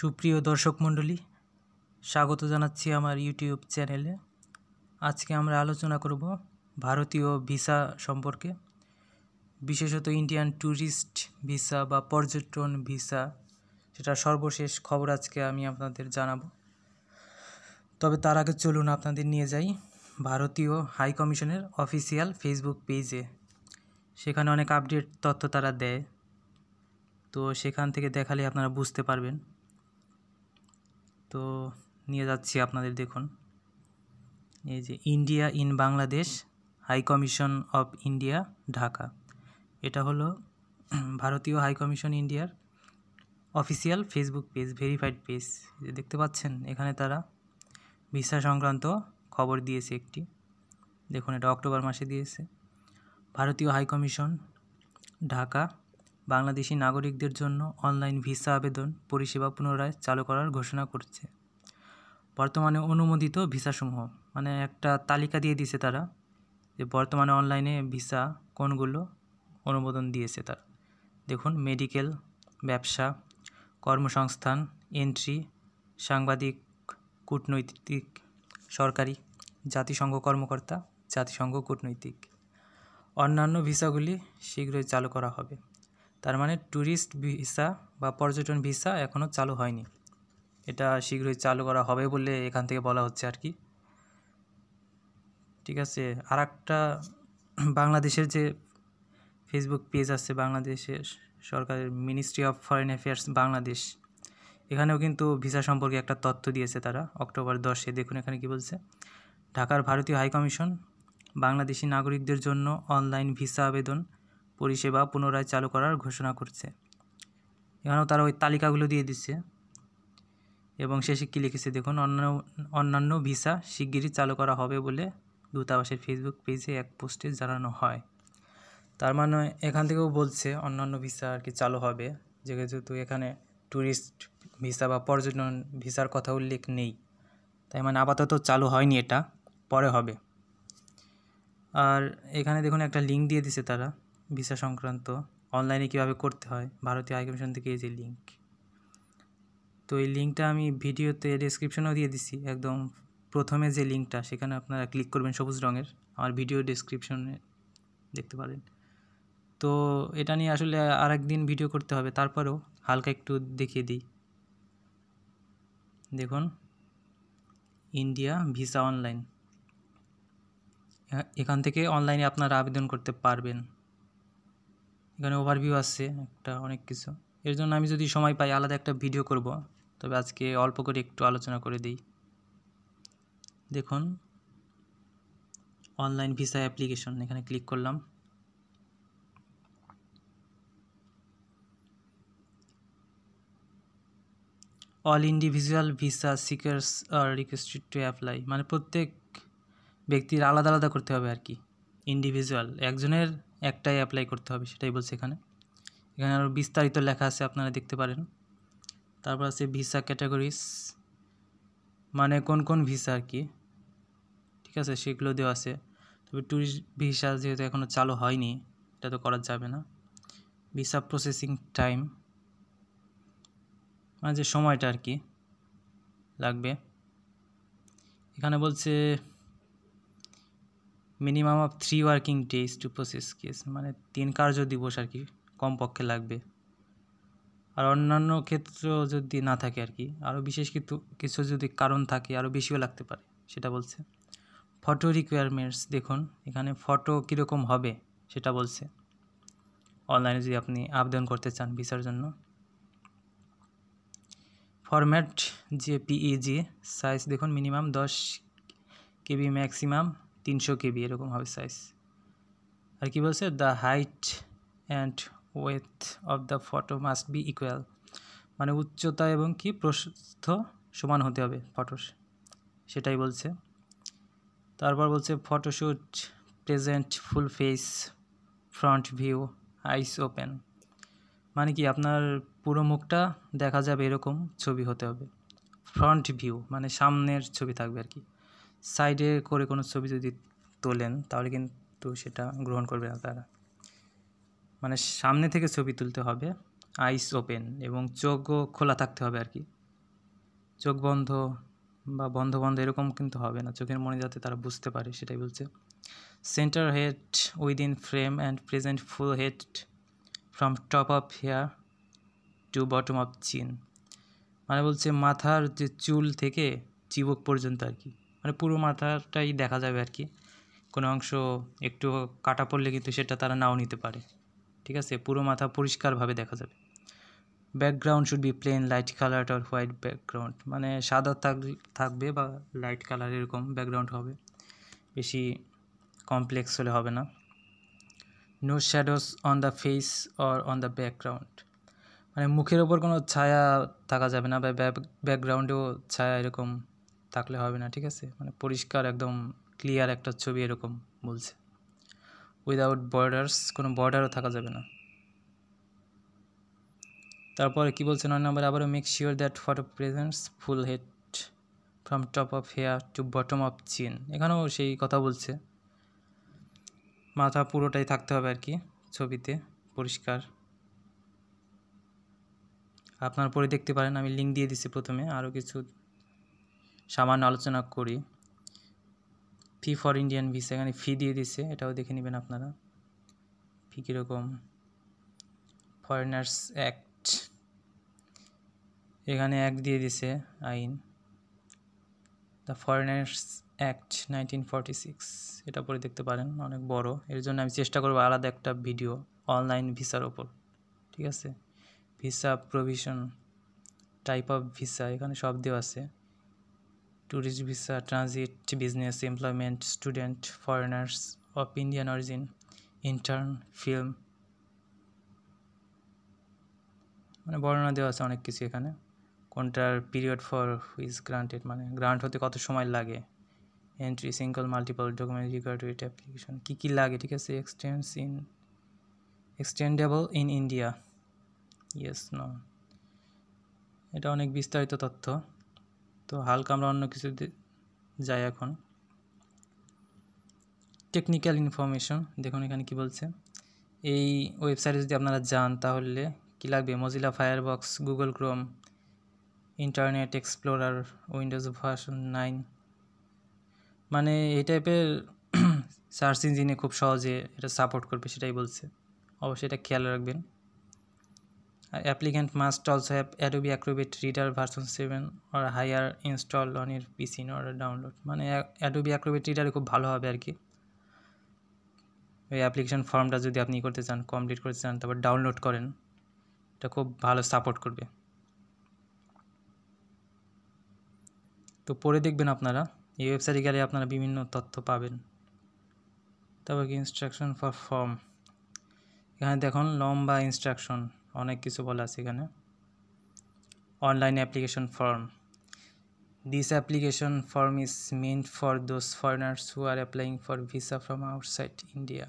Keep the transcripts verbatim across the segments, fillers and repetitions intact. সুপ্রিয় দর্শক মণ্ডলী, স্বাগত জানাচ্ছি আমার ইউটিউব চ্যানেলে। আজকে আমরা আলোচনা করব ভারতীয় ভিসা সম্পর্কে, বিশেষত ইন্ডিয়ান ট্যুরিস্ট ভিসা বা পর্যটন ভিসা, সেটা সর্বশেষ খবর আজকে আমি আপনাদের জানাবো। তবে তার আগে চলুন আপনাদের নিয়ে যাই ভারতীয় হাই কমিশনের অফিসিয়াল ফেসবুক পেজে। সেখানে অনেক আপডেট তথ্য তারা দেয়, তো সেখান থেকে দেখালে আপনারা বুঝতে পারবেন। তো নিয়ে যাচ্ছি আপনাদের, দেখুন এই যে India in Bangladesh, high commission of India Dhaka. এটা হলো ভারতীয় হাই কমিশন ইন্ডিয়ার official Facebook page, verified page. দেখতে পাচ্ছেন এখানে তারা ভিসা সংক্রান্ত খবর দিয়েছে একটি, দেখুন এটা অক্টোবর মাসে দিয়েছে। ভারতীয় হাই কমিশন ঢাকা বাংলাদেশি নাগরিকদের জন্য অনলাইন ভিসা আবেদন পরিষেবা পুনরায় চালু করার ঘোষণা করছে। বর্তমানে অনুমোদিত ভিসাসমূহ, মানে একটা তালিকা দিয়ে দিয়েছে তারা যে বর্তমানে অনলাইনে ভিসা কোনগুলো অনুমোদন দিয়েছে তারা। দেখুন মেডিকেল, ব্যবসা, কর্মসংস্থান, এন্ট্রি, সাংবাদিক, কূটনৈতিক, সরকারি, জাতিসংঘ কর্মকর্তা, জাতিসংঘ কূটনৈতিক। অন্যান্য ভিসাগুলি শীঘ্রই চালু করা হবে। তার মানে ট্যুরিস্ট ভিসা বা পর্যটন ভিসা এখনও চালু হয়নি, এটা শীঘ্রই চালু করা হবে বলে এখান থেকে বলা হচ্ছে আর কি। ঠিক আছে, আর একটা বাংলাদেশের যে ফেসবুক পেজ আছে, বাংলাদেশের সরকারের ministry of foreign affairs Bangladesh, এখানেও কিন্তু ভিসা সম্পর্কে একটা তথ্য দিয়েছে তারা অক্টোবর দশে। দেখুন এখানে কি বলছে, ঢাকার ভারতীয় হাই কমিশন বাংলাদেশি নাগরিকদের জন্য অনলাইন ভিসা আবেদন পরিষেবা পুনরায় চালু করার ঘোষণা করছে। এখানেও তারা ওই তালিকাগুলো দিয়ে দিচ্ছে এবং শেষে কী লিখেছে দেখুন, অন্যান্য অন্যান্য ভিসা শিগগিরই চালু করা হবে বলে দূতাবাসের ফেসবুক পেজে এক পোস্টে জানানো হয়। তার মানে এখান থেকেও বলছে অন্যান্য ভিসা আর কি চালু হবে, যেহেতু এখানে ট্যুরিস্ট ভিসা বা পর্যটন ভিসার কথা উল্লেখ নেই, তাই মানে আপাতত চালু হয়নি, এটা পরে হবে। আর এখানে দেখুন একটা লিঙ্ক দিয়ে দিছে তারা ভিসা সংক্রান্ত অনলাইনে কীভাবে করতে হয়, ভারতীয় হাই কমিশন থেকে এই যে লিঙ্ক, তো এই লিঙ্কটা আমি ভিডিওতে ডেসক্রিপশনেও দিয়ে দিছি। একদম প্রথমে যে লিঙ্কটা, সেখানে আপনারা ক্লিক করবেন সবুজ রঙের, আমার ভিডিও ডেসক্রিপশনে দেখতে পারেন। তো এটা নিয়ে আসলে আর একদিন ভিডিও করতে হবে, তারপরেও হালকা একটু দেখিয়ে দিই। দেখুন ইন্ডিয়া ভিসা অনলাইন, এখান থেকে অনলাইনে আপনারা আবেদন করতে পারবেন। এখানে ওভারভিউ আছে একটা, অনেক কিছু। এর জন্য আমি যদি সময় পাই আলাদা একটা ভিডিও করব, তবে আজকে অল্প করে একটু আলোচনা করে দিই। দেখুন অনলাইন ভিসা অ্যাপ্লিকেশন, এখানে ক্লিক করলাম। All individual visa seekers are requested to apply, মানে প্রত্যেক ব্যক্তির আলাদা আলাদা করতে হবে আর কি। ইন্ডিভিজুয়াল, একজনের একটাই অ্যাপ্লাই করতে হবে, সেটাই বলছে এখানে। এখানে আরও বিস্তারিত লেখা আছে, আপনারা দেখতে পারেন। তারপর আছে ভিসা ক্যাটাগরিজ, মানে কোন কোন ভিসা আর কি, ঠিক আছে, সেগুলো দেওয়া আছে। তবে ট্যুরিস্ট ভিসা যেহেতু এখনও চালু হয়নি, এটা তো করা যাবে না। ভিসা প্রসেসিং টাইম, মানে যে সময়টা আর কি লাগবে। এখানে বলছে minimum of three working days to process case, মানে তিন কার্য দিবস আর কি কমপক্ষে লাগবে। আর অন্যান্য ক্ষেত্র যদি না থাকে আর কি, আরও বিশেষ কিন্তু কিছু যদি কারণ থাকে আরও বেশিও লাগতে পারে, সেটা বলছে। ফটো রিকোয়ারমেন্টস, দেখুন এখানে ফটো কীরকম হবে সেটা বলছে, অনলাইনে যদি আপনি আবেদন করতে চান ভিসার জন্য। ফরম্যাট জেপিইজি সাইজ, দেখুন মিনিমাম দশ কেবি, ম্যাক্সিমাম তিনশো কেবি, এরকম হবে সাইজ। আর কি বলছে, the height and ওয়েথ of the photo must be equal, মানে উচ্চতা এবং কি প্রস্থ সমান হতে হবে ফটোর, সেটাই বলছে। তারপর বলছে photo should, present full face, front view, eyes open, মানে কি আপনার পুরো মুখটা দেখা যাবে এরকম ছবি হতে হবে। ফ্রন্ট ভিউ মানে সামনের ছবি থাকবে আর কি, সাইডে করে কোনো ছবি যদি তোলেন তাহলে কিন্তু সেটা গ্রহণ করবে না তারা, মানে সামনে থেকে ছবি তুলতে হবে। আইস ওপেন এবং চোখও খোলা থাকতে হবে আর কি, চোখ বন্ধ বা বন্ধ বন্ধ এরকম কিন্তু হবে না, চোখের মনে যাতে তারা বুঝতে পারে সেটাই বলছে। Centre head within frame and present full head from top of hair to bottom of chin, মানে বলছে মাথার যে চুল থেকে চিবুক পর্যন্ত আর কি, মানে পুরো মাথাটাই দেখা যাবে আর কি, কোনো অংশ একটু কাটা পড়লে কিন্তু সেটা তারা নাও নিতে পারে, ঠিক আছে, পুরো মাথা পরিষ্কারভাবে দেখা যাবে। Background should be plain light colour or white background, মানে সাদা থাক থাকবে বা লাইট কালার এরকম ব্যাকগ্রাউন্ড হবে, বেশি কমপ্লেক্স হলে হবে না। No shadows on the face or on the background, মানে মুখের ওপর কোনো ছায়া থাকা যাবে না বা ব্যাকগ্রাউন্ডেও ছায়া এরকম থাকলে হবে না, ঠিক আছে, মানে পরিষ্কার একদম ক্লিয়ার একটা ছবি এরকম বলছে। উইদাউট বর্ডার্স, কোনো বর্ডারও থাকা যাবে না। তারপরে কি বলছে নয় নম্বরে, আবারও make sure that photo presents full head from top of hair to bottom of chin, এখানেও সেই কথা বলছে, মাথা পুরোটাই থাকতে হবে আর কি ছবিতে পরিষ্কার। আপনার পরে দেখতে পারেন, আমি লিঙ্ক দিয়ে দিচ্ছি। প্রথমে আরও কিছু সামান্য আলোচনা করি। ফি ফর ইন্ডিয়ান ভিসা, এখানে ফি দিয়ে দিচ্ছে, এটাও দেখে নেবেন আপনারা ফি কীরকম। ফরেনার্স অ্যাক্ট, এখানে অ্যাক্ট দিয়ে দিছে, আইন, the foreigners act nineteen forty six, এটা পরে দেখতে পারেন, অনেক বড়, এর জন্য আমি চেষ্টা করব আলাদা একটা ভিডিও অনলাইন ভিসার ওপর, ঠিক আছে। Visa provision, type of visa, এখানে সব দেওয়া আছে, tourist visa, transit, business, employment, student, foreigners of Indian origin, intern, film, মানে বর্ণনা দেওয়া আছে অনেক কিছু এখানে, কোনটার পিরিয়ড ফর হুইজ গ্রান্টেড, মানে গ্রান্ট হতে কত সময় লাগে, entry, single multiple document required with application, কী কী লাগে, ঠিক আছে, extends in extendable in India, yes no, এটা অনেক বিস্তারিত তথ্য। তো হালকা আমরা অন্য কিছু যাই এখন। টেকনিক্যাল ইনফরমেশন, দেখুন এখানে কি বলছে, এই ওয়েবসাইটে যদি আপনারা যান তাহলে কি লাগবে, Mozilla firebox, Google Chrome, Internet Explorer, Windows version nine, মানে এই টাইপের সার্চ ইঞ্জিনে খুব সহজে এটা সাপোর্ট করবে সেটাই বলছে, অবশ্যই এটা খেয়াল রাখবেন। applicant must also have Adobe Acrobat Reader version seven or higher installed on your P C in order download, মানে Adobe Acrobat Reader খুব ভালো হবে আর কি, ওই অ্যাপ্লিকেশন ফর্মটা যদি আপনি করতে চান, কমপ্লিট করতে চান, তারপর ডাউনলোড করেন, এটা খুব ভালো সাপোর্ট করবে। তো পরে দেখবেন আপনারা, এই ওয়েবসাইটে গেলে আপনারা বিভিন্ন তথ্য পাবেন। তারপর কি, ইনস্ট্রাকশন ফর ফর্ম, এখানে দেখুন লম্বা ইনস্ট্রাকশন, অনেক কিছু বলা আছে এখানে। Online application form, this application form is meant for those foreigners who are applying for visa from outside India,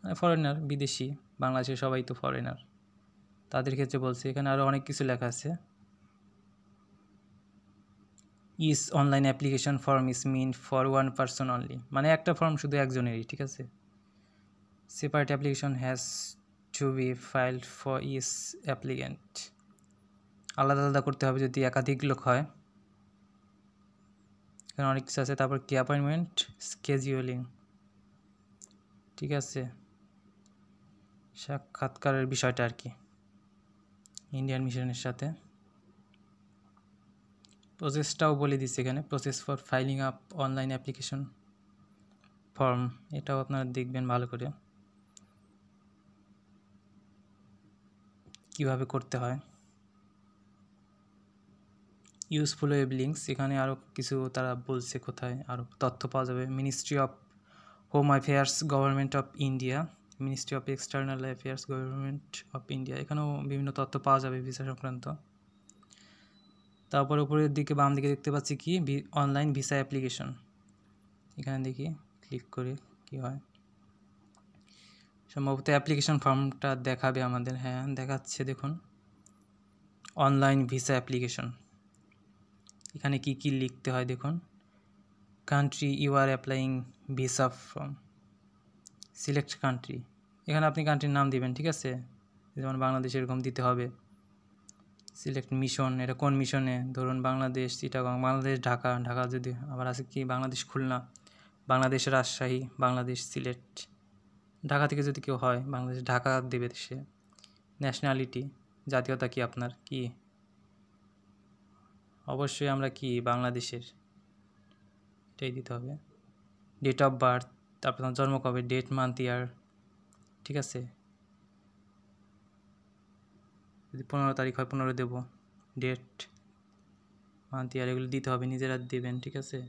মানে ফরেনার, বিদেশি, বাংলাদেশের সবাই তো ফরেনার, তাদের ক্ষেত্রে বলছে। এখানে আরও অনেক কিছু লেখা আছে। ইস online application form is meant for one person only, মানে একটা ফর্ম শুধু একজনেরই, ঠিক আছে। Separate application has to be filed for each applicant, আলাদা আলাদা করতে হবে যদি একাধিক লোক হয়। এখানে অনেক কিছু আছে। তারপর কি, অ্যাপয়েন্টমেন্ট স্কেজিউলিং, ঠিক আছে, সাক্ষাৎকারের বিষয়টা আর কি ইন্ডিয়ান মিশনের সাথে। প্রসেসটাও বলে দিচ্ছে এখানে, process for filing up online application form, এটাও আপনারা দেখবেন ভালো করে কীভাবে করতে হয়। ইউজফুল ওয়েব লিঙ্কস, এখানে আরও কিছু তারা বলছে কোথায় আরও তথ্য পাওয়া যাবে। Ministry of home affairs government of India, ministry of external affairs government of India, এখানেও বিভিন্ন তথ্য পাওয়া যাবে ভিসা সংক্রান্ত। তারপর উপরের দিকে বাম দিকে দেখতে পাচ্ছি কি, অনলাইন ভিসা অ্যাপ্লিকেশন, এখানে দেখি ক্লিক করে কি হয়, সম্ভবত অ্যাপ্লিকেশন ফর্মটা দেখাবে আমাদের, হ্যাঁ দেখাচ্ছে। দেখুন অনলাইন ভিসা অ্যাপ্লিকেশন, এখানে কি কি লিখতে হয় দেখুন, country you are applying visa form, select country, এখানে আপনি কান্ট্রির নাম দিবেন, ঠিক আছে, যেমন বাংলাদেশ এরকম দিতে হবে। सिलेक्ट मिशन एट कौन मिशने धरुन बांग्लादेश चिटागंग बांग्लादेश ढाका ढाका जो आबार आछे कि बांग्लादेश खुलना बांग्लादेश राजशाही बांग्लादेश सिलेट ढाका थेके जो क्यों है बांग्लादेश ढाका देबे से नैशनलिटी जातीयता कि आपनार कि अवश्य आमरा कि बांग्लादेशेर एटाई दिते हबे डेट अफ बार्थ तारपर जन्म कबे डेट मान्थ यार ठीक आछे यदि पंद्रह तारीख है पंद्रह देव डेट मान्थ यार एगुलो दिते हबे निजेरा देबेन ठीक आछे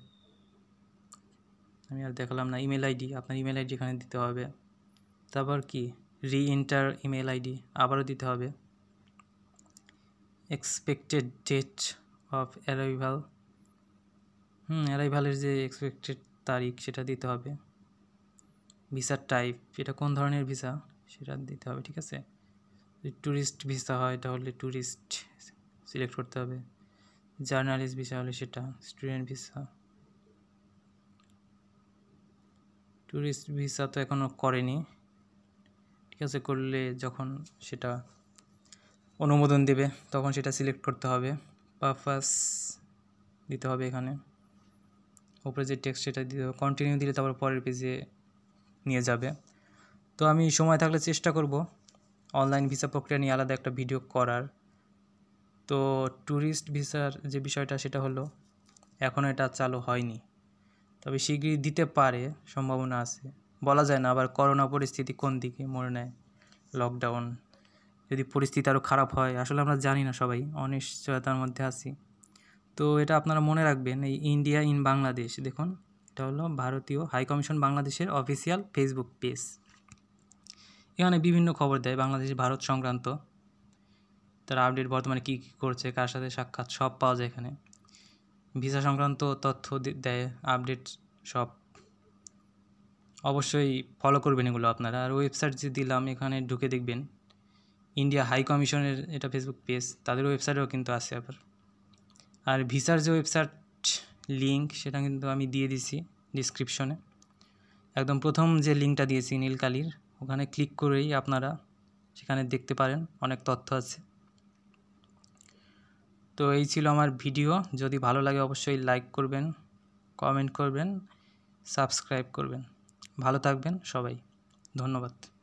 आमि आर देखलाम ना इमेल आईडी आपनार इमेल आईडी एखाने दिते हबे तारपर कि रि एंटार इमेल आईडी आबारो दिते हबे expected date of arrival arrival जो एक्सपेक्टेड तारीख से दीते हैं भिसा टाइप ये कौन धरनेर भिसा से दीते हैं ठीक है टूरिस्ट भिसा है तो टूरिस्ट सिलेक्ट करते हैं जार्नालिस्ट भिसा हमें से स्टूडेंट भिसा टूरिस्ट भिसा तो एखोनो करेनी ठीक है कर ले जखन सेटा अनुमोदन देवे तखन सेटा सिलेक्ट करते हैं पार्पास दीते हैं एखाने ऊपर जो टेक्स्ट सेटा दिते हबे कन्टिन्यू दिले तारपर परेर पेजे निये जाबे तो आमी समय थाकले चेष्टा करब अनलाइन भिसा प्रक्रिया निये आलादा एकटा भिडियो करार तो टूरिस्ट भिसार जे विषयटा सेटा हलो एखोनो एटा चालू हयनि तबे शीघ्रई दिते पारे सम्भावना आछे बला जाय ना आबार करोना परिस्थिति कोन दिके मोड़े नेय लकडाउन यदि परिस्थिति आरो खराब हय आसले आमरा जानि ना सबाई अनिश्चयतार मध्य आछि तो ये अपनारा मने रखबें इंडिया इन बांग्लादेश देखो ये हलो भारतीय हाई कमिशन बांग्लादेशेर अफिसियल फेसबुक पेज एखाने विभिन्न खबर देय बांग्लादेश भारत संक्रांत तार आपडेट बर्तमाने की की करछे कार साथे साक्षात् सब पावा जाय एखाने भिसा संक्रांत तथ्य देय आपडेट सब अवश्यई फलो करबेन एगुलो आपनारा और वेबसाइट जे दिलाम एखाने ढुके देखबेन इंडिया हाई कमिशनेर एटा फेसबुक पेज तादेर वेबसाइटेओ किन्तु आछे आबार और भिसार जो वेबसाइट लिंक से दिए दीची डिस्क्रिपने एकदम प्रथम जो लिंकटा दिए नीलकालिर ओखाने क्लिक कर ही अपनारा से देखते पारें अनेक तथ्य आछे तो यही छिलो आमार भिडियो जदि भालो लागे अवश्य लाइक करबें कमेंट करबें सबस्क्राइब करबें भालो थाकबें सबाई धन्यवाद।